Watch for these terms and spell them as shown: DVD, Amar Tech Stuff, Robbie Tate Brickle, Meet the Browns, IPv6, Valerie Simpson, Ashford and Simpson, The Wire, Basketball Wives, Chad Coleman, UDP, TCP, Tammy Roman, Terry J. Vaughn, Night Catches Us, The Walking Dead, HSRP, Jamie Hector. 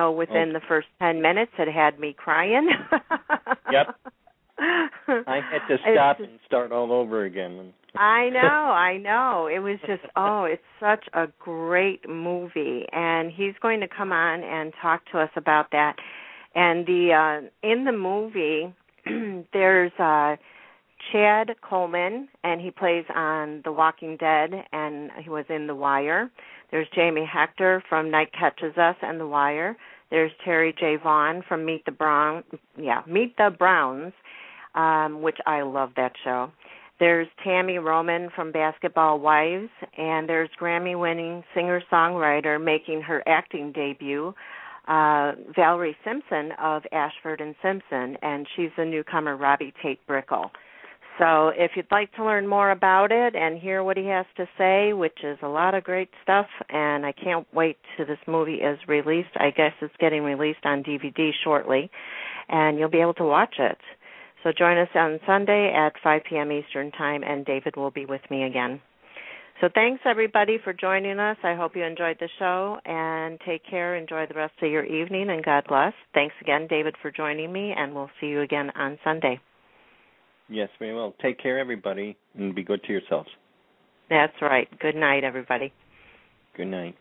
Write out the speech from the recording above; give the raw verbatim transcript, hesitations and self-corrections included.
know, within okay. the first ten minutes, it had me crying. Yep. I had to stop just, and start all over again. I know, I know. It was just, oh, it's such a great movie. And he's going to come on and talk to us about that. And the uh, in the movie, there's uh, Chad Coleman, and he plays on The Walking Dead, and he was in The Wire. There's Jamie Hector from Night Catches Us and The Wire. There's Terry J. Vaughn from Meet the Brown, yeah, Meet the Browns. Um, which I love that show. There's Tammy Roman from Basketball Wives, and there's Grammy-winning singer-songwriter making her acting debut, uh, Valerie Simpson of Ashford and Simpson, and she's the newcomer Robbie Tate Brickle. So if you'd like to learn more about it and hear what he has to say, which is a lot of great stuff, and I can't wait till this movie is released. I guess it's getting released on D V D shortly, and you'll be able to watch it. So join us on Sunday at five p.m. Eastern Time, and David will be with me again. So thanks, everybody, for joining us. I hope you enjoyed the show, and take care. Enjoy the rest of your evening, and God bless. Thanks again, David, for joining me, and we'll see you again on Sunday. Yes, we will. Take care, everybody, and be good to yourselves. That's right. Good night, everybody. Good night.